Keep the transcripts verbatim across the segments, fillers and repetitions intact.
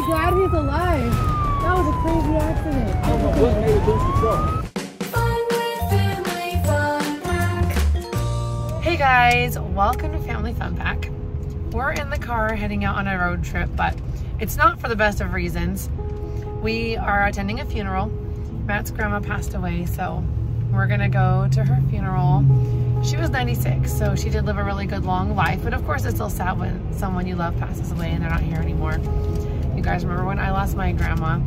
really glad he's alive. That was a crazy accident. I don't know what made it this to go. Fun with Family Fun Pack. Hey guys, welcome to Family Fun Pack. We're in the car heading out on a road trip, but it's not for the best of reasons. We are attending a funeral. Matt's grandma passed away, so we're gonna go to her funeral. She was ninety-six, so she did live a really good long life, but of course it's still sad when someone you love passes away and they're not here anymore. You guys remember when I lost my grandma.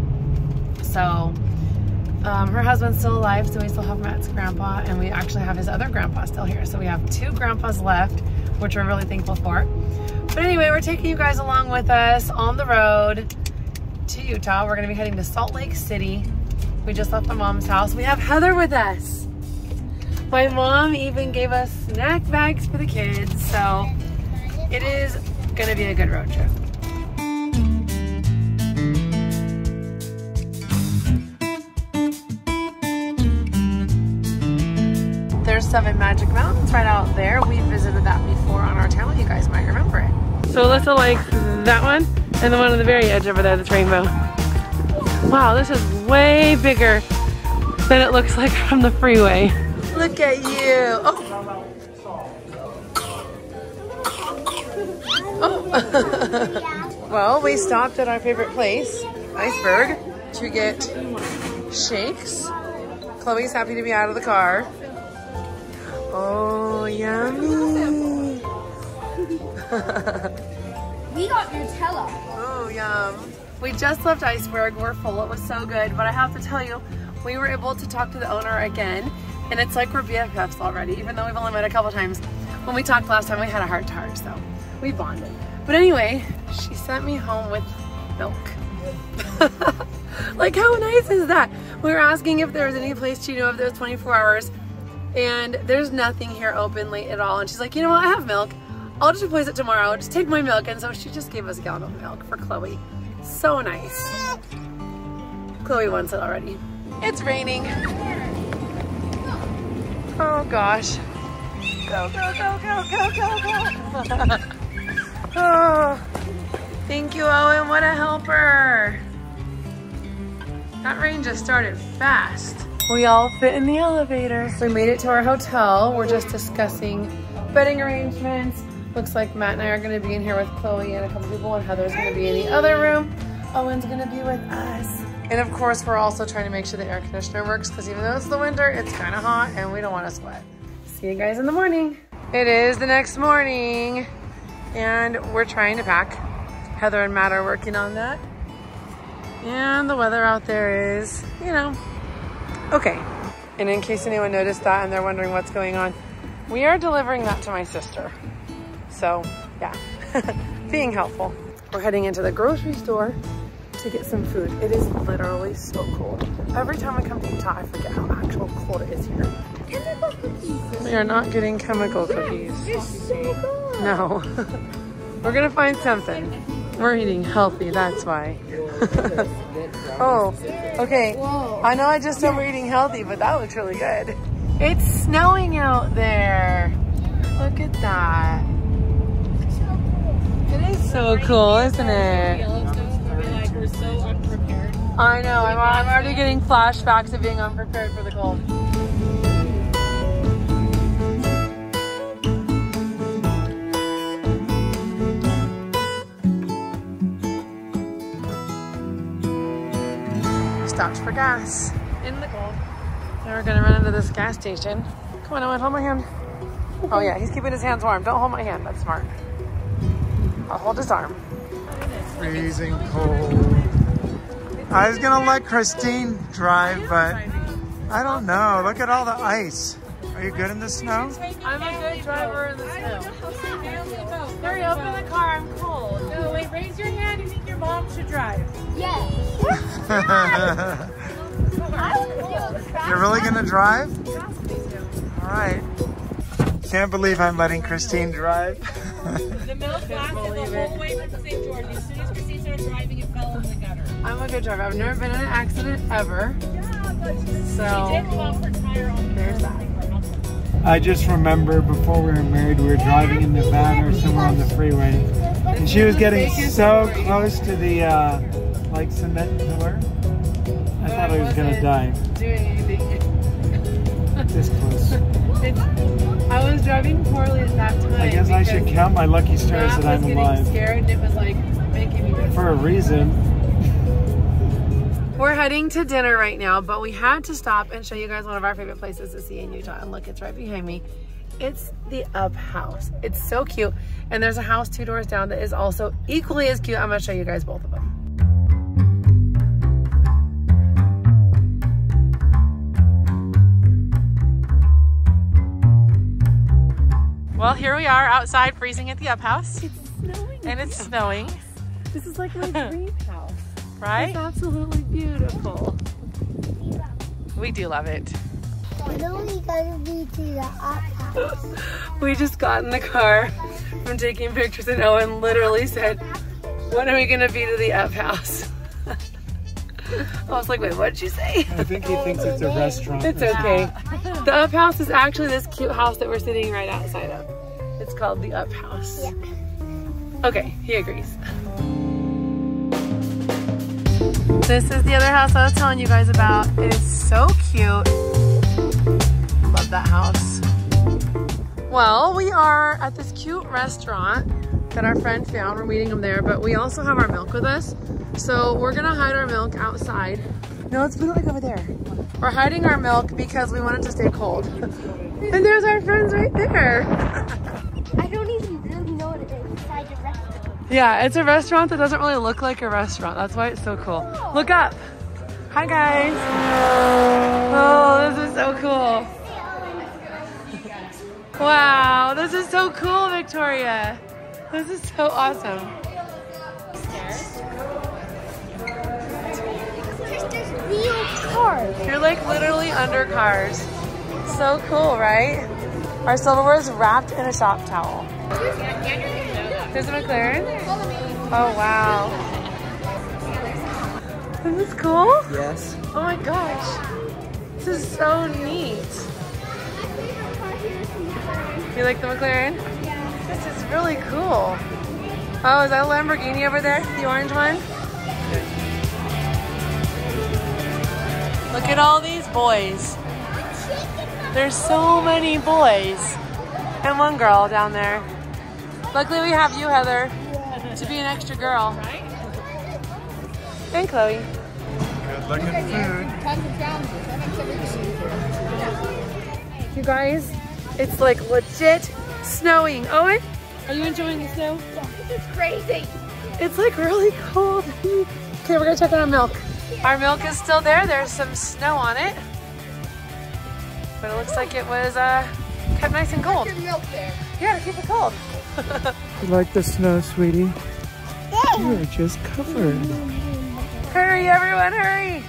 So um, her husband's still alive, so we still have Matt's grandpa, and we actually have his other grandpa still here. So we have two grandpas left, which we're really thankful for. But anyway, we're taking you guys along with us on the road to Utah. We're gonna be heading to Salt Lake City. We just left my mom's house. We have Heather with us. My mom even gave us snack bags for the kids, so it is gonna be a good road trip. There's Seven Magic Mountains right out there. We visited that before on our channel. You guys might remember it. So Alyssa likes that one and the one on the very edge over there that's rainbow. Wow, this is way bigger than it looks like from the freeway. Look at you. Oh. Oh. Well, we stopped at our favorite place, Iceberg, to get shakes. Chloe's happy to be out of the car. Oh, yummy. We got Nutella. Oh, yum. We just left Iceberg. We're full. It was so good. But I have to tell you, we were able to talk to the owner again. And it's like we're B F Fs already, even though we've only met a couple times. When we talked last time, we had a heart-to-heart, so we bonded. But anyway, she sent me home with milk. Like, how nice is that? We were asking if there was any place she knew of that was twenty-four hours, and there's nothing here open late at all. And she's like, you know what, I have milk. I'll just replace it tomorrow. Just take my milk. And so she just gave us a gallon of milk for Chloe. So nice. Chloe wants it already. It's raining. Oh gosh. Go, go, go, go, go, go, go. Oh, thank you, Owen. What a helper. That rain just started fast. We all fit in the elevator. So we made it to our hotel. We're just discussing bedding arrangements. Looks like Matt and I are going to be in here with Chloe and a couple people, and Heather's going to be in the other room. Owen's going to be with us. And of course, we're also trying to make sure the air conditioner works, because even though it's the winter, it's kind of hot and we don't want to sweat. See you guys in the morning. It is the next morning and we're trying to pack. Heather and Matt are working on that. And the weather out there is, you know, okay. And in case anyone noticed that and they're wondering what's going on, we are delivering that to my sister. So yeah, being helpful. We're heading into the grocery store to get some food. It is literally so cold. Every time I come to Utah, I forget how actual cold it is here. Chemical cookies. We are not getting chemical yeah, cookies. They're so good. No. We're gonna find something. We're eating healthy, that's why. Oh, okay. Whoa. I know I just said we're eating healthy, but that looks really good. It's snowing out there. Look at that. It is so cool, isn't it? So unprepared. I know, I'm, I'm already getting flashbacks of being unprepared for the cold. Stopped for gas. In the cold. Now we're gonna run into this gas station. Come on, Owen, hold my hand. Oh yeah, he's keeping his hands warm. Don't hold my hand, that's smart. I'll hold his arm. Freezing cold. I was gonna let Christine drive, but I don't know. Look at all the ice. Are you good in the snow? I'm a good driver in the snow. Hurry, open the car. I'm cold. No, wait, raise your hand. You think your mom should drive? Yes. You're really gonna drive? All right. Can't believe I'm letting Christine drive. The milk lasted the whole way from Saint George. As soon as Christine started driving, it fell in the gutter. I'm a good driver. I've never been in an accident ever. Yeah, but so, she did pop her tire on. There's that. I just remember before we were married, we were driving in Nevada or somewhere on the freeway, and she was getting so close to the uh, like cement pillar. I but thought I, I was gonna die. Doing anything. This close. It's, I was driving poorly at that time. I guess I should count my lucky stars that I'm alive. I was scared and it was like making me. For a reason. We're heading to dinner right now, but we had to stop and show you guys one of our favorite places to see in Utah. And look, it's right behind me. It's the Up House. It's so cute. And there's a house two doors down that is also equally as cute. I'm gonna show you guys both of them. Well, here we are outside freezing at the Up House. It's snowing. And it's snowing. This is like my dream house. Right? It's absolutely beautiful. We do love it. What are we going to do to the Up House? We just got in the car from taking pictures and Owen literally said, what are we going to be to the Up House? I was like, wait, what did you say? I think he thinks it's a restaurant. It's okay. The Up House is actually this cute house that we're sitting right outside of. It's called the Up House. Okay, he agrees. This is the other house I was telling you guys about. It is so cute. Love that house. Well, we are at this cute restaurant that our friend found. We're meeting him there, but we also have our milk with us. So we're gonna hide our milk outside. No, let's put it like over there. We're hiding our milk because we want it to stay cold. And there's our friends right there. I don't even really know what it is inside the restaurant. Yeah, it's a restaurant that doesn't really look like a restaurant. That's why it's so cool. Look up. Hi, guys. Oh, this is so cool. Wow, this is so cool, Victoria. This is so awesome. There's real cars. You're like literally under cars. So cool, right? Our silverware is wrapped in a shop towel. There's a McLaren? Oh wow. Isn't this cool? Yes. Oh my gosh. This is so neat. You like the McLaren? Yeah. This is really cool. Oh, is that a Lamborghini over there? The orange one? Look at all these boys. There's so many boys. And one girl down there. Luckily we have you, Heather, to be an extra girl. Right? And Chloe. Good luck at the food. You guys, it's like legit snowing. Owen, are you enjoying the snow? Yeah, this is crazy. It's like really cold. Okay, we're gonna check out our milk. Our milk is still there. There's some snow on it. But it looks like it was uh, kept nice and cold. Yeah, to keep it cold. You like the snow, sweetie? You're just covered. Hurry, everyone, hurry!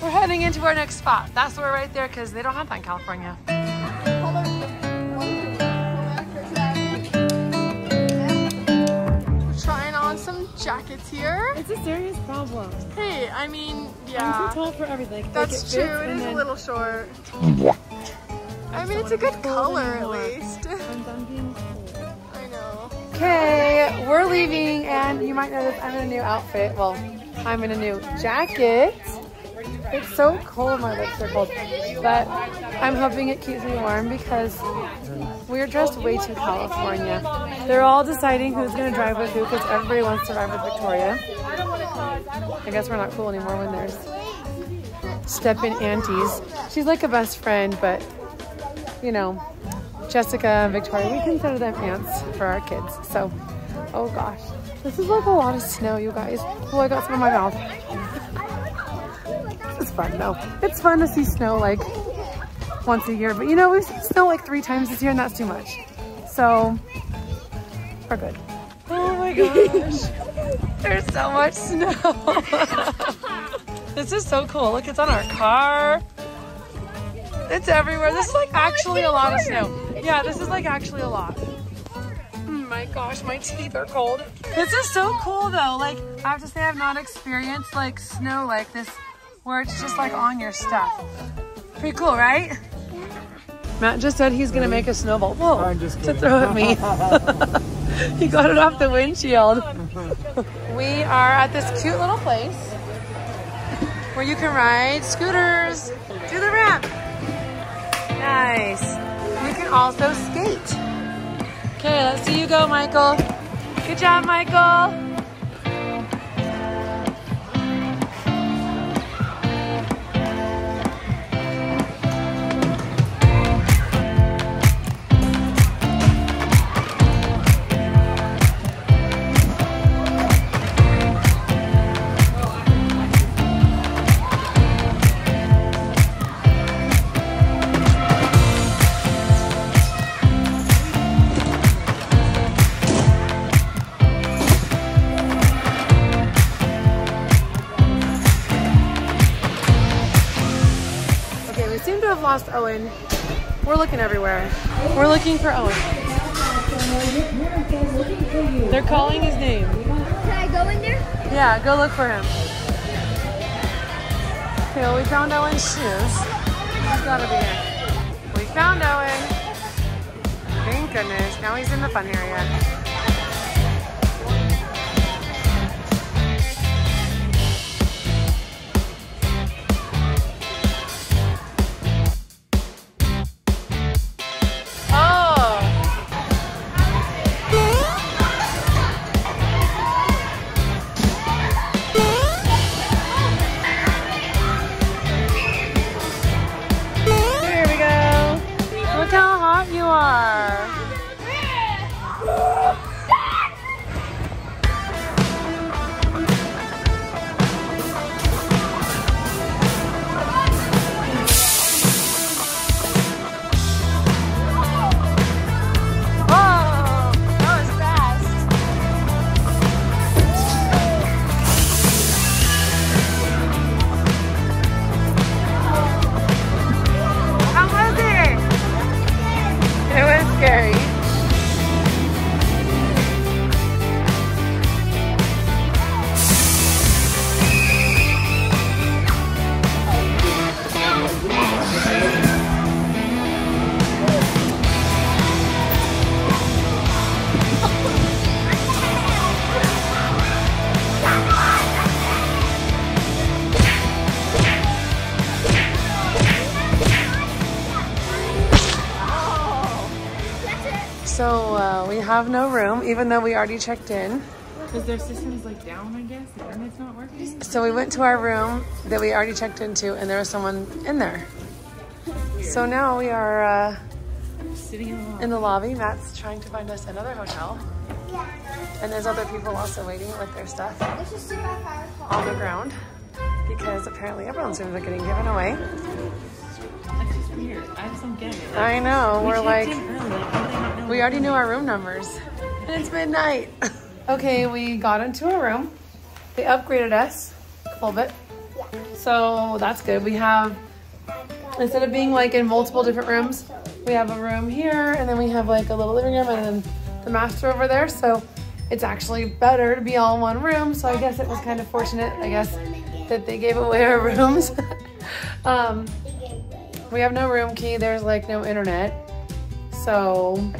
We're heading into our next spot. That's where we're right there because they don't have that in California. We're trying on some jackets here. It's a serious problem. Hey, I mean, yeah. I'm too tall for everything. That's true, it is a little short. I mean, it's a good color at least. I'm done being cold. I know. Okay, we're leaving, and you might notice I'm in a new outfit. Well, I'm in a new jacket. It's so cold, my legs are cold. But I'm hoping it keeps me warm because we're dressed way too California. They're all deciding who's going to drive with who because everybody wants to ride with Victoria. I guess we're not cool anymore when there's step-in aunties. She's like a best friend, but you know, Jessica and Victoria, we consider them aunts for our kids. So, oh gosh, this is like a lot of snow, you guys. Oh, I got some in my mouth. It's fun though. It's fun to see snow like once a year, but you know, we've seen snow like three times this year and that's too much. So, we're good. Oh my gosh, there's so much snow. This is so cool. Look, it's on our car. It's everywhere. This is like actually a lot of snow. Yeah, this is like actually a lot. Oh my gosh, my teeth are cold. This is so cool though. Like, I have to say I've not experienced like snow like this where it's just like on your stuff. Pretty cool, right? Matt just said he's gonna make a snowball. Whoa, I'm just to throw at me. He got it off the windshield. we are at this cute little place where you can ride scooters, do the ramp. Nice. You can also skate. Okay, let's see you go, Michael. Good job, Michael. Lost Owen. We're looking everywhere. We're looking for Owen. They're calling his name. Can I go in there? Yeah, go look for him. Okay, well, we found Owen's shoes. He's gotta be in. We found Owen. Thank goodness. Now he's in the fun area. So uh, we have no room, even though we already checked in. Because their system's like down, I guess, the internet's not working. So we went to our room that we already checked into, and there was someone in there. So now we are uh, sitting in the lobby. in the lobby. Matt's trying to find us another hotel. Yeah. And there's other people also waiting with their stuff on the ground, because apparently everyone's rooms are getting given away. That's just weird. I just don't get it. Like, I know. We we're like... We already knew our room numbers, and it's midnight. Okay, we got into a room. They upgraded us a little bit, so that's good. We have, instead of being like in multiple different rooms, we have a room here, and then we have like a little living room, and then the master over there, so it's actually better to be all in one room, so I guess it was kind of fortunate, I guess, that they gave away our rooms. um, we have no room key, there's like no internet, so...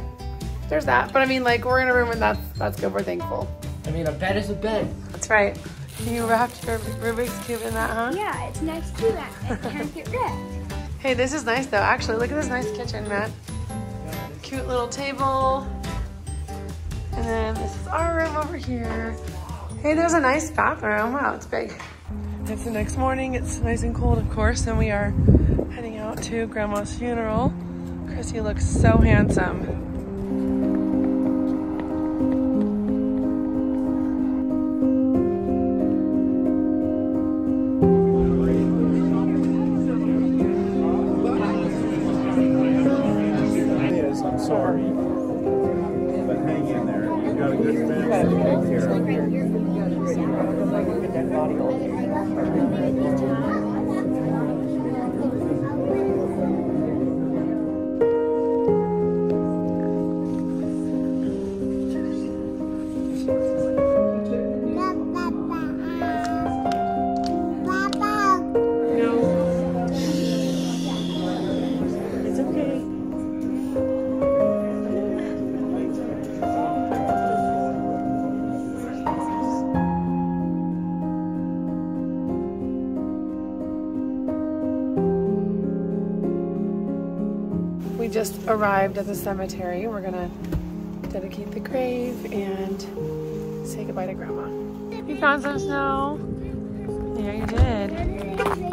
There's that, but I mean, like, we're in a room and that's, that's good, we're thankful. I mean, a bed is a bed. That's right. You wrapped your Rubik's Cube in that, huh? Yeah, it's nice to do that. It can't get wrecked. Hey, this is nice though, actually. Look at this nice kitchen, Matt. Cute little table. And then this is our room over here. Hey, there's a nice bathroom. Wow, it's big. It's the next morning, it's nice and cold, of course, and we are heading out to Grandma's funeral. Chrissy looks so handsome. We just arrived at the cemetery. We're gonna dedicate the grave and say goodbye to Grandma. You found some snow? Yeah, you did. Yeah.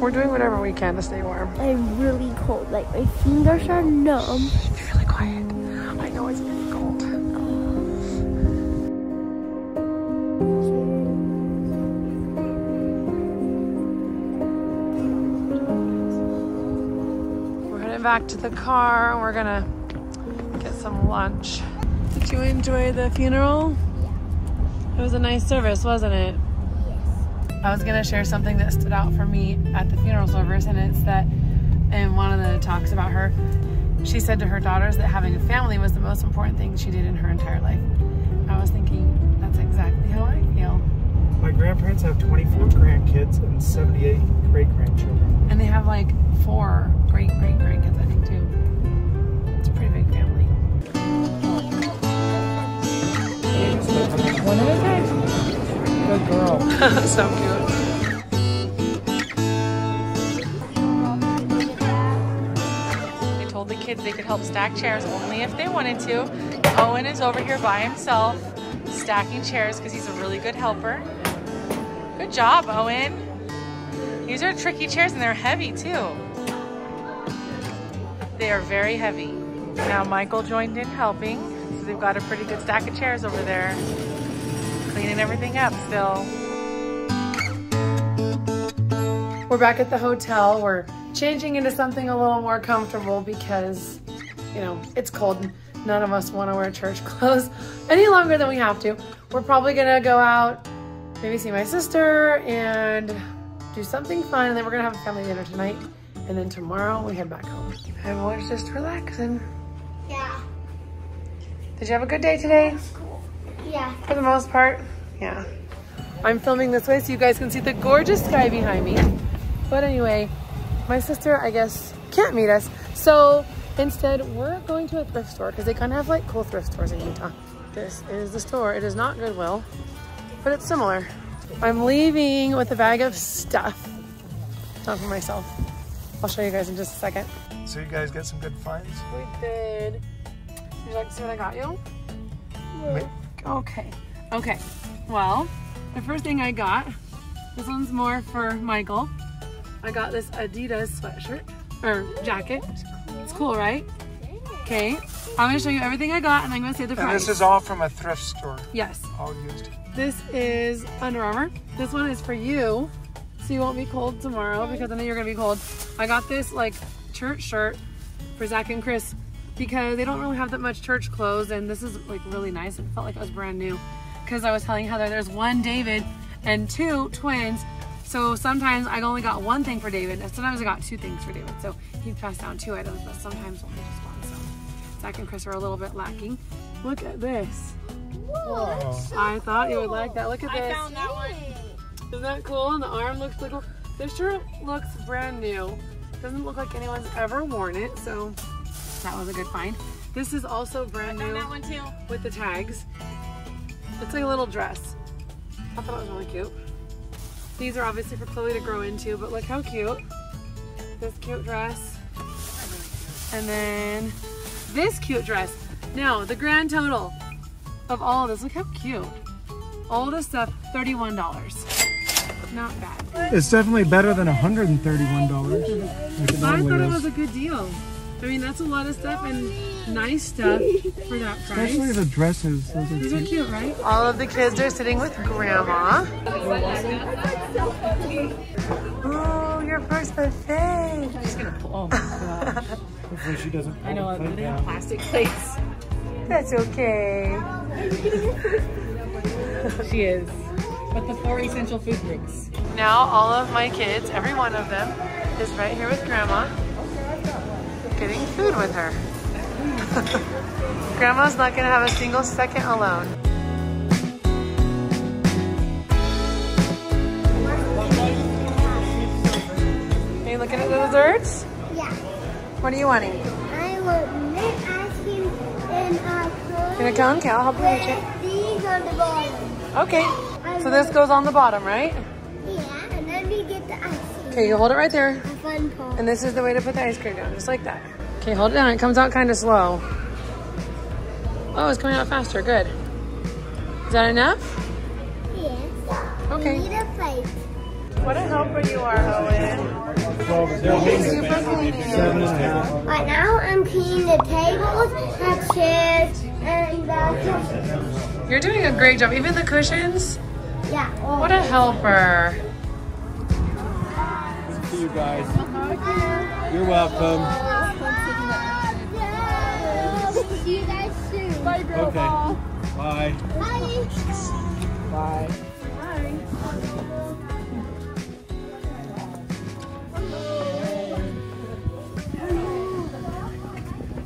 We're doing whatever we can to stay warm. I'm really cold. Like, my fingers are numb. Shh, be really quiet. I know it's really cold. We're headed back to the car. We're gonna get some lunch. Did you enjoy the funeral? Yeah. It was a nice service, wasn't it? I was gonna share something that stood out for me at the funeral service, and it's that in one of the talks about her, she said to her daughters that having a family was the most important thing she did in her entire life. I was thinking, that's exactly how I feel. My grandparents have twenty-four grandkids and seventy-eight great-grandchildren. And they have like four great-great-grandkids, I think, too. It's a pretty big family. One at a time. Good girl. So cute. They told the kids they could help stack chairs only if they wanted to. Owen is over here by himself stacking chairs because he's a really good helper. Good job, Owen. These are tricky chairs and they're heavy too. They are very heavy. Now Michael joined in helping, so they've got a pretty good stack of chairs over there. Cleaning everything up still. We're back at the hotel. We're changing into something a little more comfortable because, you know, it's cold. None of us want to wear church clothes any longer than we have to. We're probably gonna go out, maybe see my sister and do something fun, and then we're gonna have a family dinner tonight, and then tomorrow we head back home. Everyone's just relaxing. Yeah. Did you have a good day today? Yeah. For the most part, yeah. I'm filming this way so you guys can see the gorgeous sky behind me. But anyway, my sister, I guess, can't meet us. So instead, we're going to a thrift store because they kind of have like cool thrift stores in Utah. This is the store. It is not Goodwill, but it's similar. I'm leaving with a bag of stuff. Not for myself. I'll show you guys in just a second. So you guys got some good finds? We did. Would you like to see what I got you? Yeah. Okay, okay. Well, the first thing I got, this one's more for Michael. I got this Adidas sweatshirt, or jacket. It's cool, right? Okay, I'm gonna show you everything I got and I'm gonna say the price. And this is all from a thrift store? Yes. All used. This is Under Armour. This one is for you, so you won't be cold tomorrow because I know you're gonna be cold. I got this like church shirt for Zac and Chris, because they don't really have that much church clothes, and this is like really nice. It felt like it was brand new because I was telling Heather there's one David and two twins, so sometimes I only got one thing for David and sometimes I got two things for David, so he'd pass down two items, but sometimes only just one. So Zac and Chris are a little bit lacking. Look at this. Whoa, so I thought cool. You would like that. Look at this. I found that one. Isn't that cool? And the arm looks like cool. This shirt looks brand new. Doesn't look like anyone's ever worn it, so that was a good find. This is also brand new that one too. With the tags. It's like a little dress. I thought it was really cute. These are obviously for Chloe to grow into, but look how cute. This cute dress. And then this cute dress. Now, the grand total of all of this, look how cute. All this stuff, thirty-one dollars. Not bad. It's definitely better than one hundred thirty-one dollars. I thought it was a good deal. I mean, that's a lot of stuff and nice stuff for that price. Especially the dresses. Those are These cute. are cute, right? All of the kids are sitting with Grandma. Oh, your first buffet. She's gonna pull. Oh my God. Hopefully she doesn't pull. I know, the they have plastic plates. That's okay. She is. But the four essential food groups. Now all of my kids, every one of them, is right here with Grandma, getting food with her. Grandma's not gonna have a single second alone. Are you looking at the desserts? Yeah. What are you wanting? I want mint ice cream and a cone. In a cone? Okay, I'll help you with it. These on the bottom. Okay. So this goes on the bottom, right? Yeah, and then we get the ice cream. Okay, you hold it right there. Fun pole. And this is the way to put the ice cream down, just like that. Okay, hold it down. It comes out kind of slow. Oh, it's coming out faster. Good. Is that enough? Yes. Okay. We need a plate. What a helper you are, Owen. Super clean. Right now, I'm cleaning the tables, the chairs, and the cushions. You're doing a great job. Even the cushions. Yeah. What a helper. Thank you guys. You're welcome. See you guys soon. Bye, girl. Okay. Bye. Bye. Bye. Bye.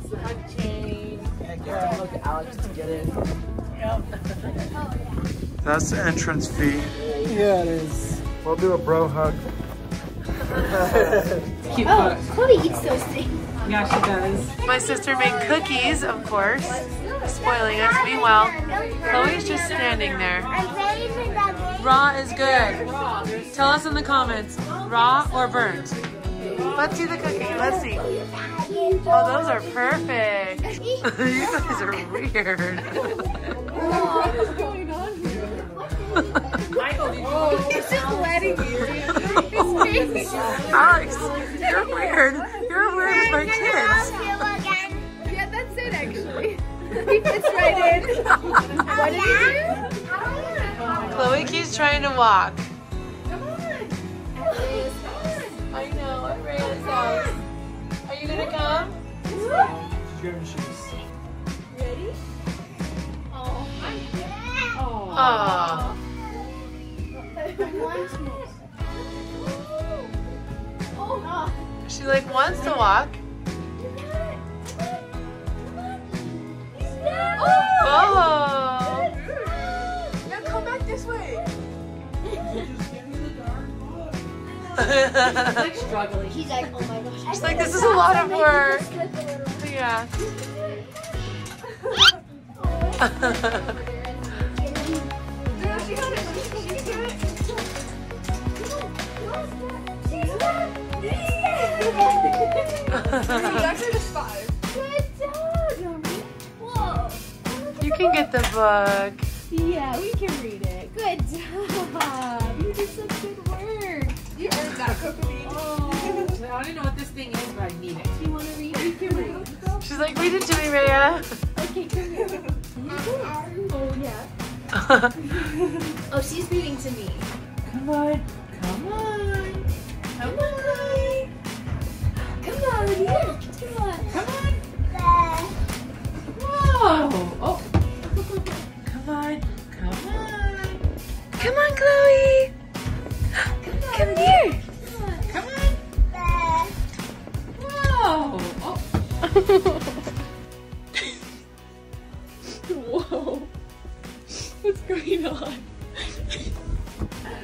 Supply chain. Yeah, get a look at Alex to get in. Yep. That's the entrance fee. Yeah, it is. We'll do a bro hug. Cute. Oh, Chloe eats those things. Yeah, she does. My sister made cookies, of course, spoiling us. Meanwhile, Chloe's just standing there. Raw is good. Tell us in the comments, raw or burnt. Let's see the cookie. Let's see. Oh, those are perfect. You guys are weird. What's going on here? Michael, did you oh, he's just letting you. His face. Alex, you're weird. You're weird as my kids. Yeah, that's it actually. He fits right in. What did he do? Chloe keeps trying to walk. Come on. I know, I ran his house. Are you gonna come? She's driven shoes. Ready? Oh, I'm good. Oh. Aww. She like wants to walk. Oh! Now come back this way. She's like struggling. He's like, oh my gosh. She's like, this is a lot of work. Yeah. She got it. She can do it. You can get the book. Yeah, we can read it. Good job. You did some good work. You earned that, Cocoa. Oh. I don't know what this thing is, but I need it. Do you want to read? We can read. She's like, read it to me, Rhea. Okay, come here. Oh, yeah. Oh, she's reading to me. Come on. Come on. Come on. Come on. Yeah. Come on. Come on. Whoa. Oh. Come on. Come on. Come on, Chloe. Come on. Come here. Come on. Come on. Whoa. Oh. Whoa. What's going on?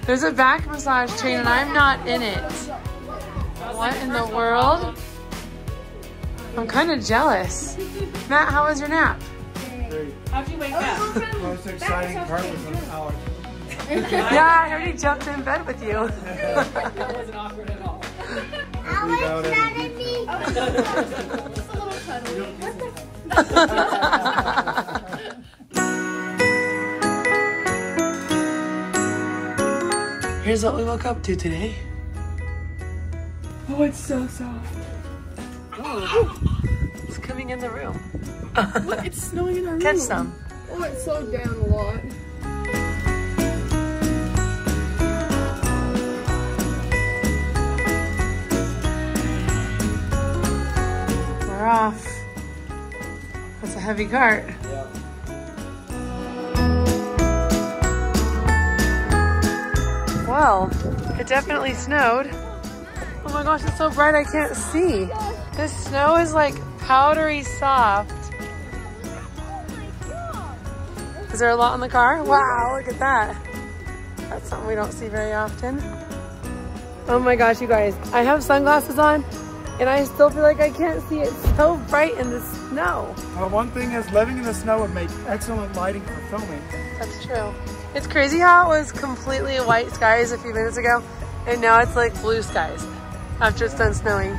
There's a back massage chain and I'm not in it. What in the world? I'm kind of jealous. Matt, how was your nap? Great. How'd you wake up? The most exciting part was an hour. Yeah, I already jumped in bed with you. That wasn't awkward at all. Alex, not in me. Just a little cuddly. What the? Here's what we woke up to today. Oh, it's so soft. Oh, it's coming in the room. Look, it's snowing in our room. Catch some. Oh, it slowed down a lot. We're off. That's a heavy cart. Yeah. Well, it definitely snowed. Oh my gosh, it's so bright I can't see. This snow is like powdery soft. Is there a lot in the car? Wow, look at that. That's something we don't see very often. Oh my gosh, you guys, I have sunglasses on and I still feel like I can't see. It's so bright in the snow. Well, one thing is living in the snow would make excellent lighting for filming. That's true. It's crazy how it was completely white skies a few minutes ago and now it's like blue skies after it's done snowing.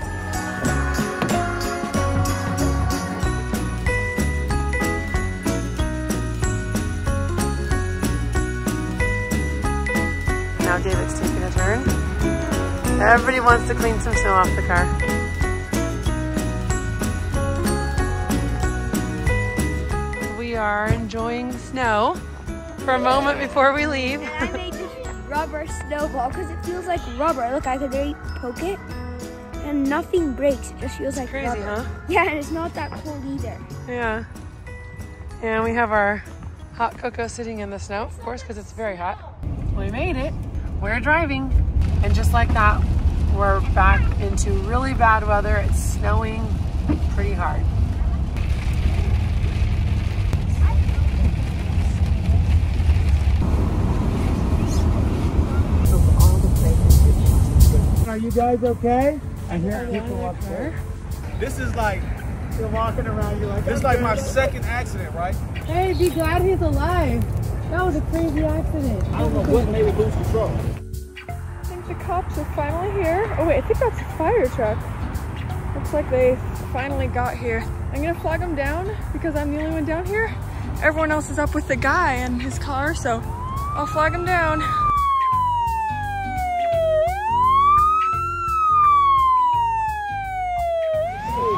Now David's taking a turn. Everybody wants to clean some snow off the car. We are enjoying snow for a moment before we leave. And I made this rubber snowball because it feels like rubber. Look, I could really poke it and nothing breaks. It just feels like crazy, rubber. Crazy, huh? Yeah, and it's not that cold either. Yeah. And we have our hot cocoa sitting in the snow, of course, because it's very hot. We made it. We're driving, and just like that, we're back into really bad weather. It's snowing pretty hard. Are you guys okay? I hear people up there. This is like you're walking around. You like this is like my second accident, right? Hey, be glad he's alive. That was a crazy accident. I don't know what made it lose control. I think the cops are finally here. Oh wait, I think that's a fire truck. Looks like they finally got here. I'm gonna flag them down because I'm the only one down here. Everyone else is up with the guy and his car, so I'll flag them down.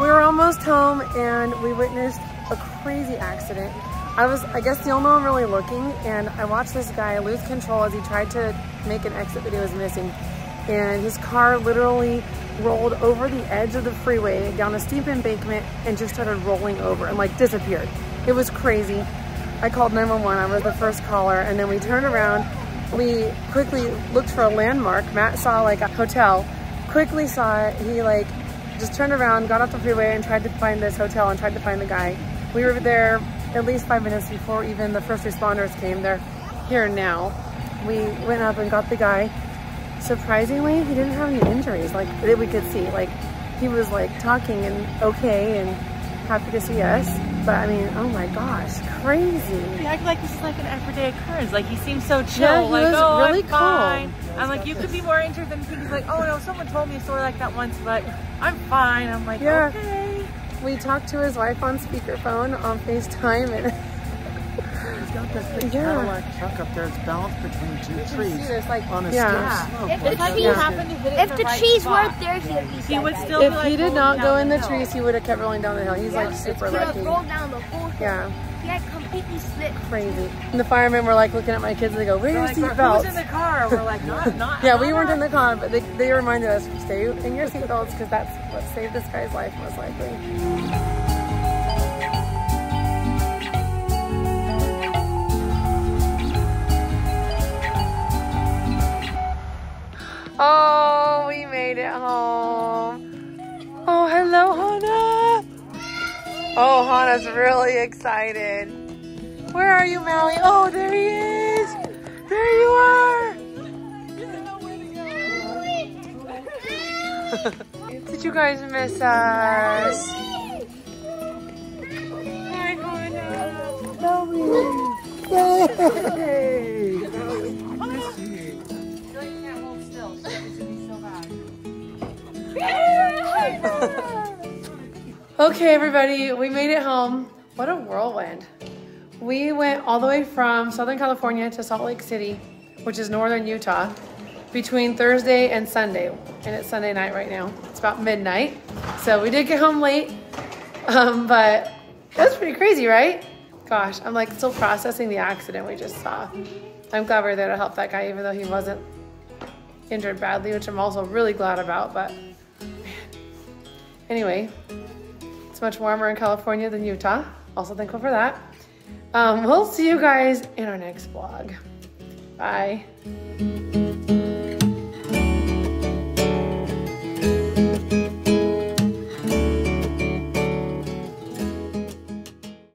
We were almost home and we witnessed a crazy accident. I was, I guess, the only one really looking, and I watched this guy lose control as he tried to make an exit that he was missing. And his car literally rolled over the edge of the freeway down a steep embankment and just started rolling over and like disappeared. It was crazy. I called nine one one, I was the first caller, and then we turned around. We quickly looked for a landmark. Matt saw like a hotel, quickly saw it. He like just turned around, got off the freeway and tried to find this hotel and tried to find the guy. We were there at least five minutes before even the first responders came. They're here now. We went up and got the guy. Surprisingly, he didn't have any injuries like that we could see. Like he was like talking and okay and happy to see us. But I mean, oh my gosh, crazy. He acted like this is like an everyday occurrence. Like he seems so chill. Yeah, he like, was oh, really I'm fine. Calm. I'm like, you could be more injured than people. He's like, oh no, someone told me a story like that once, but I'm fine. I'm like, yeah. Okay. We talked to his wife on speakerphone on FaceTime, and he's got this big yeah. Cadillac truck up there. It's balanced between two you trees. See this, like, on a yeah. Slope. If, if the tree happened to hit it, if the, the trees right weren't there, yeah. he, he would still. If like, he did not go in the, the trees, he would have kept rolling down the hill. He's yeah. like super lucky. Rolled down the whole hill. Yeah. He had completely slipped. Crazy. And the firemen were like looking at my kids. And they go, "Where's your seat belts?" Who's in the car? We're like, "Not, not." Yeah, we weren't in the car, but they they reminded us, "Stay in your seat belts," because that's what saved this guy's life most likely. Oh, we made it home. Oh, hello, Hannah. Oh, Hannah's really excited. Where are you, Mally? Oh, there he is. There you are. Did you guys miss us? Hi, Hannah. Chloe. Hey. Okay, everybody, we made it home. What a whirlwind. We went all the way from Southern California to Salt Lake City, which is northern Utah, between Thursday and Sunday. And it's Sunday night right now. It's about midnight. So we did get home late, um, but that's pretty crazy, right? Gosh, I'm like still processing the accident we just saw. I'm glad we're there to help that guy, even though he wasn't injured badly, which I'm also really glad about, but anyway, it's much warmer in California than Utah. Also thankful for that. Um, we'll see you guys in our next vlog. Bye.